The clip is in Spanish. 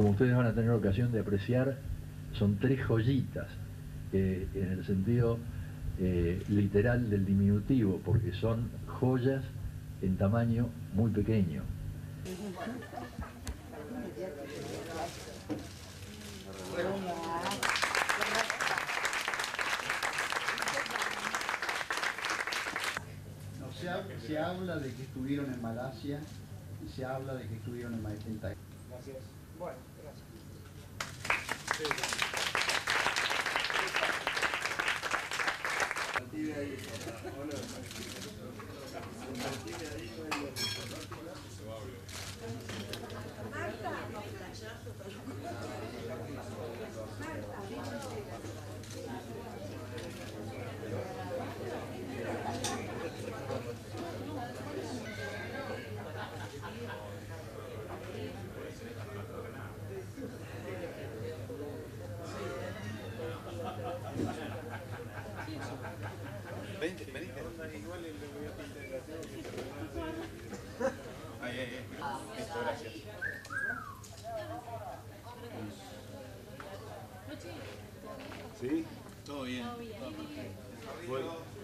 como ustedes van a tener ocasión de apreciar, son tres joyitas, en el sentido literal del diminutivo, porque son joyas en tamaño muy pequeño. Se habla de que estuvieron en Malasia y se habla de que estuvieron en Maikentai. Gracias. Bueno, gracias. Sí, todo bien. Todo bien. Bueno.